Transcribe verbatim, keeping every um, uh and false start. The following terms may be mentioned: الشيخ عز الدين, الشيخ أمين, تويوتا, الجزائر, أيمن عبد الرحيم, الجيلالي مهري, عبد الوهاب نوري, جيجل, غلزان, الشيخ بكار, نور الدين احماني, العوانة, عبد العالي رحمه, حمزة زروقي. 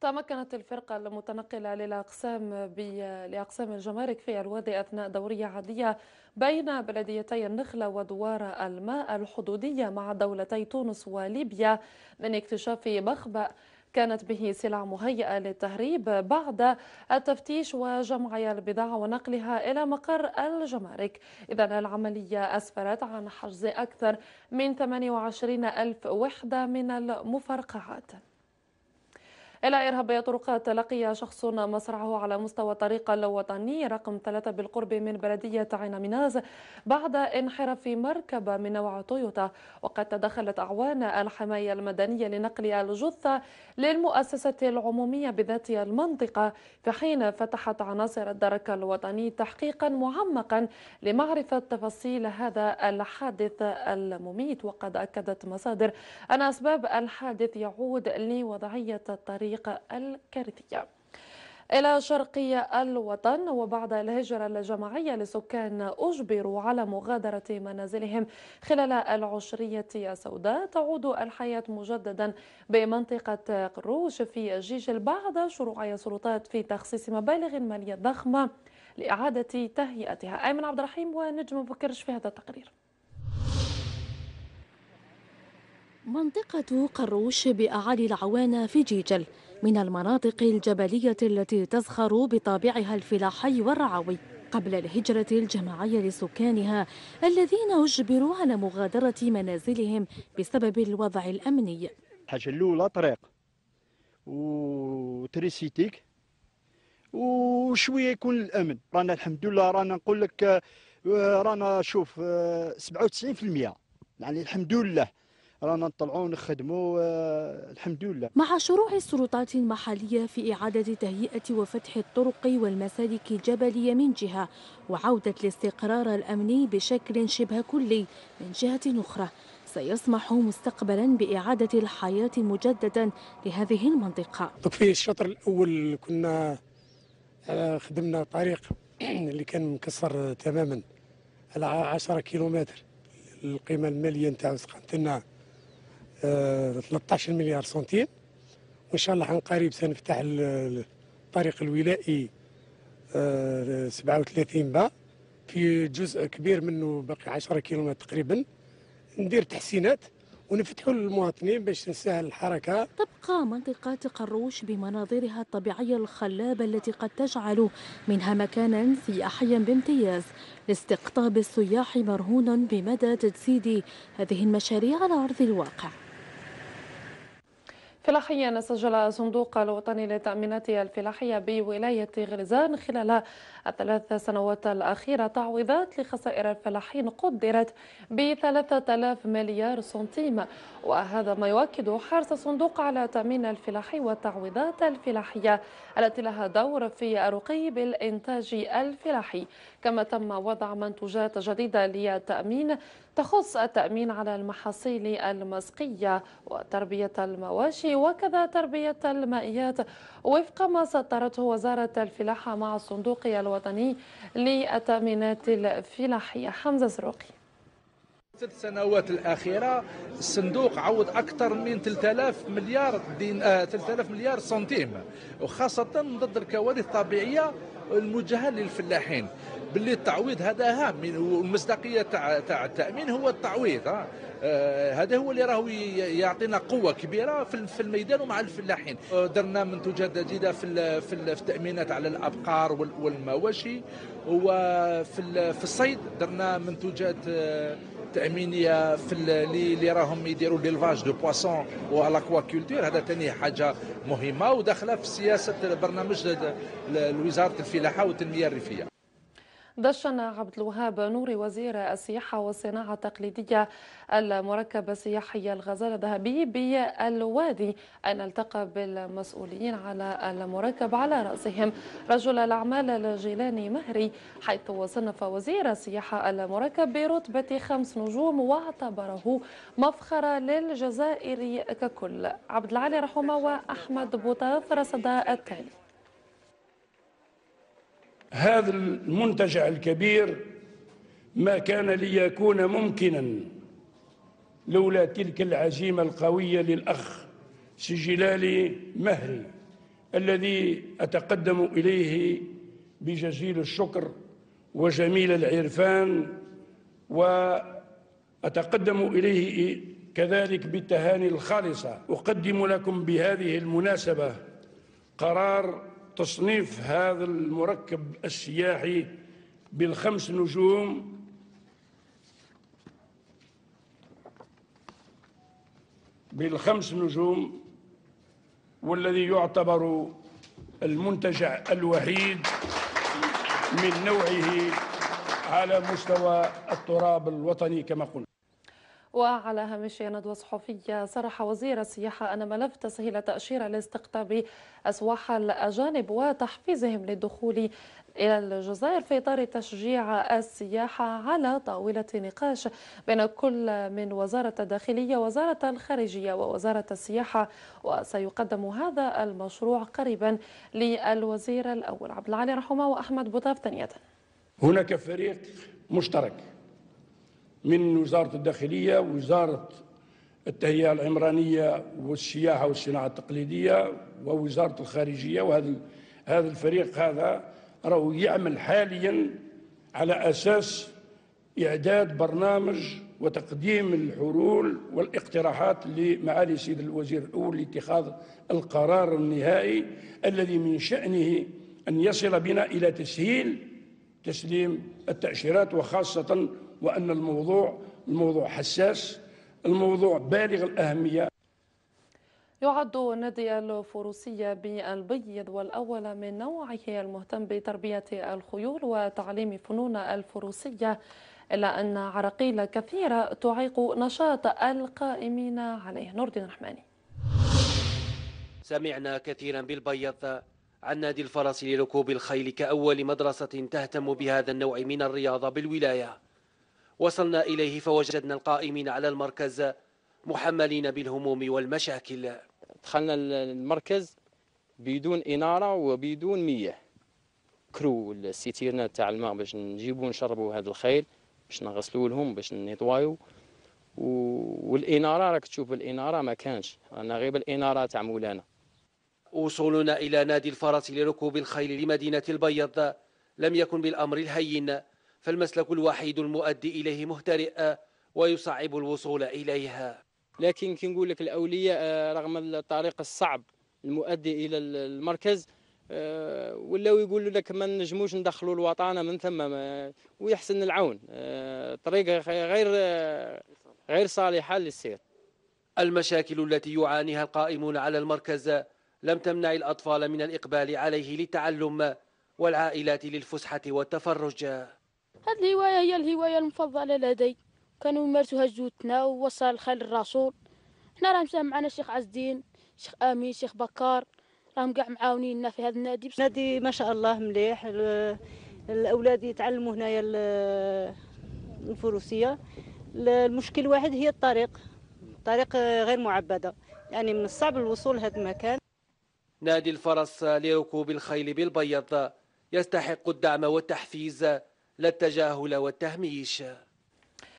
تمكنت الفرقة المتنقلة للأقسام لأقسام الجمارك في الوادي أثناء دورية عادية بين بلديتي النخلة ودوار الماء الحدودية مع دولتي تونس وليبيا من اكتشاف مخبأ كانت به سلع مهيئة للتهريب بعد التفتيش وجمع البضاعة ونقلها إلى مقر الجمارك. إذن العملية أسفرت عن حجز أكثر من ثمانية وعشرين ألف وحدة من المفرقعات. إلى إرهابية طرقات لقي شخص مصرعه على مستوى الطريق الوطني رقم ثلاثة بالقرب من بلدية عين مناز بعد انحراف مركبة من نوع تويوتا، وقد تدخلت أعوان الحماية المدنية لنقل الجثة للمؤسسة العمومية بذات المنطقة، في حين فتحت عناصر الدرك الوطني تحقيقا معمقا لمعرفة تفاصيل هذا الحادث المميت. وقد أكدت مصادر أن أسباب الحادث يعود لوضعية الطريق الكارثية. إلى شرقي الوطن، وبعد الهجرة الجماعية لسكان أجبروا على مغادرة منازلهم خلال العشرية السوداء، تعود الحياة مجددا بمنطقة قروش في الجيجل بعد شروع السلطات في تخصيص مبالغ مالية ضخمة لإعادة تهيئتها. أيمن عبد الرحيم ونجم بكرش في هذا التقرير. منطقة قروش بأعالي العوانة في جيجل من المناطق الجبلية التي تزخر بطابعها الفلاحي والرعوي قبل الهجرة الجماعية لسكانها الذين أجبروا على مغادرة منازلهم بسبب الوضع الأمني. الحاجة الأولى طريق وتريسيتيك وشوية يكون الأمن. رانا الحمد لله، رانا نقول لك رانا شوف سبعة وتسعين بالمئة، يعني الحمد لله رانا نطلعوا نخدموا الحمد لله. مع شروع السلطات المحلية في إعادة تهيئة وفتح الطرق والمسالك الجبلية من جهة، وعودة الاستقرار الأمني بشكل شبه كلي من جهة أخرى، سيسمح مستقبلا بإعادة الحياة مجددا لهذه المنطقة. في الشطر الأول كنا خدمنا طريق اللي كان مكسر تماما على عشرة كيلومتر، القيمة المالية نتاعو سقطنا ثلاثة عشر مليار سنتيم، وإن شاء الله عن قريب سنفتح الطريق الولائي سبعة وثلاثين با، في جزء كبير منه باقي عشرة كيلومتر تقريبا ندير تحسينات ونفتحوا للمواطنين باش نسهل الحركة. تبقى منطقة قروش بمناظرها الطبيعية الخلابة التي قد تجعل منها مكانا سياحيا بامتياز لاستقطاب السياح، مرهون بمدى تجسيد هذه المشاريع على أرض الواقع. فلاحيا سجل الصندوق الوطني للتأمينات الفلاحية بولاية غلزان خلال الثلاث سنوات الأخيرة تعويضات لخسائر الفلاحين قدرت ب ثلاثة آلاف مليار سنتيم، وهذا ما يؤكد حرص الصندوق على التأمين الفلاحي والتعويضات الفلاحية التي لها دور في الرقي بالإنتاج الفلاحي. كما تم وضع منتوجات جديدة للتأمين تخص التأمين على المحاصيل المسقية وتربية المواشي وكذا تربية المائيات وفق ما سطرته وزارة الفلاحة مع الصندوق الوطني للتأمينات الفلاحية. حمزة زروقي. في الثلاث سنوات الأخيرة الصندوق عوض أكثر من ثلاثة آلاف مليار سنتيم، وخاصة ضد الكوارث الطبيعية الموجهة للفلاحين، باللي التعويض هذا هام، والمصداقية تاع التأمين هو التعويض. هذا هو اللي راهو يعطينا قوة كبيرة في الميدان ومع الفلاحين. درنا منتوجات جديدة في في التأمينات على الأبقار والمواشي، وفي في الصيد درنا منتوجات تأمينية في اللي راهم يديروا ليلفاج دو بواسون والاكواكولتور، هذا ثاني حاجة مهمة وداخلة في سياسة برنامج وزارة الفلاحة والتنمية الريفية. دشن عبد الوهاب نوري وزير السياحة والصناعة التقليدية المركب السياحي الغزال الذهبي بالوادي أن التقى بالمسؤولين على المركب على رأسهم رجل الأعمال الجيلالي مهري، حيث صنف وزير السياحة المركب برتبة خمس نجوم واعتبره مفخرة للجزائر ككل. عبد العالي رحمه وأحمد بوطاف رصد التالي. هذا المنتجع الكبير ما كان ليكون ممكنا لولا تلك العزيمة القوية للأخ الجيلالي مهري الذي أتقدم إليه بجزيل الشكر وجميل العرفان، وأتقدم إليه كذلك بالتهاني الخالصة. أقدم لكم بهذه المناسبة قرار تصنيف هذا المركب السياحي بالخمس نجوم بالخمس نجوم والذي يعتبر المنتجع الوحيد من نوعه على مستوى التراب الوطني كما قلنا. وعلى هامش ندوة صحفية صرح وزير السياحة أن ملف تسهيل تأشيرة لاستقطاب أسواح الأجانب وتحفيزهم للدخول إلى الجزائر في إطار تشجيع السياحة على طاولة نقاش بين كل من وزارة الداخلية ووزارة الخارجية ووزارة السياحة، وسيقدم هذا المشروع قريبا للوزير الأول عبد العالي رحمه وأحمد بوطاف ثانية. هناك فريق مشترك من وزارة الداخلية ووزارة التهيئة العمرانية والسياحة والصناعة التقليدية ووزارة الخارجية، وهذا هذا الفريق هذا راهو يعمل حاليا على أساس إعداد برنامج وتقديم الحلول والاقتراحات لمعالي سيد الوزير الأول لاتخاذ القرار النهائي الذي من شأنه أن يصل بنا إلى تسهيل تسليم التأشيرات، وخاصة وأن الموضوع الموضوع حساس، الموضوع بالغ الأهمية. يعد النادي الفروسي بالبيض والأول من نوعه المهتم بتربية الخيول وتعليم فنون الفروسية، إلا أن عراقيل كثيرة تعيق نشاط القائمين عليه. نور الدين احماني. سمعنا كثيرا بالبيض عن نادي الفرس لركوب الخيل كأول مدرسة تهتم بهذا النوع من الرياضة بالولاية. وصلنا إليه فوجدنا القائمين على المركز محملين بالهموم والمشاكل. دخلنا المركز بدون إنارة وبدون مياه، كرو السيتيرنا تاع الماء باش نجيبوا نشربوا هذا الخيل، باش نغسلوا لهم، باش نيطوايو، والإنارة راك تشوف الإنارة ما كانش، رانا غير بالإنارة تاع مولانا. وصولنا إلى نادي الفرس لركوب الخيل لمدينة البيض لم يكن بالأمر الهين، فالمسلك الوحيد المؤدي إليه مهترئ ويصعب الوصول إليها. لكن كي نقول لك الأولياء رغم الطريق الصعب المؤدي إلى المركز ولاو يقولوا لك ما نجموش ندخلوا الوطانة من ثم، ويحسن العون، طريقة غير غير صالحة للسير. المشاكل التي يعانيها القائمون على المركز لم تمنع الأطفال من الإقبال عليه للتعلم والعائلات للفسحة والتفرج. هذه الهواية هي الهواية المفضلة لدي، كانوا يمارسوها جدودنا ووصل الخيل الرسول. حنا راه مساهم معنا الشيخ عز الدين، الشيخ أمين، الشيخ بكار، راهم كاع معاونيننا في هذا النادي. نادي ما شاء الله مليح، الأولاد يتعلموا هنايا الفروسية. المشكل واحد هي الطريق، الطريق غير معبدة، يعني من الصعب الوصول لهذا المكان. نادي الفرس لركوب الخيل بالبيض يستحق الدعم والتحفيز لا التجاهل والتهميش.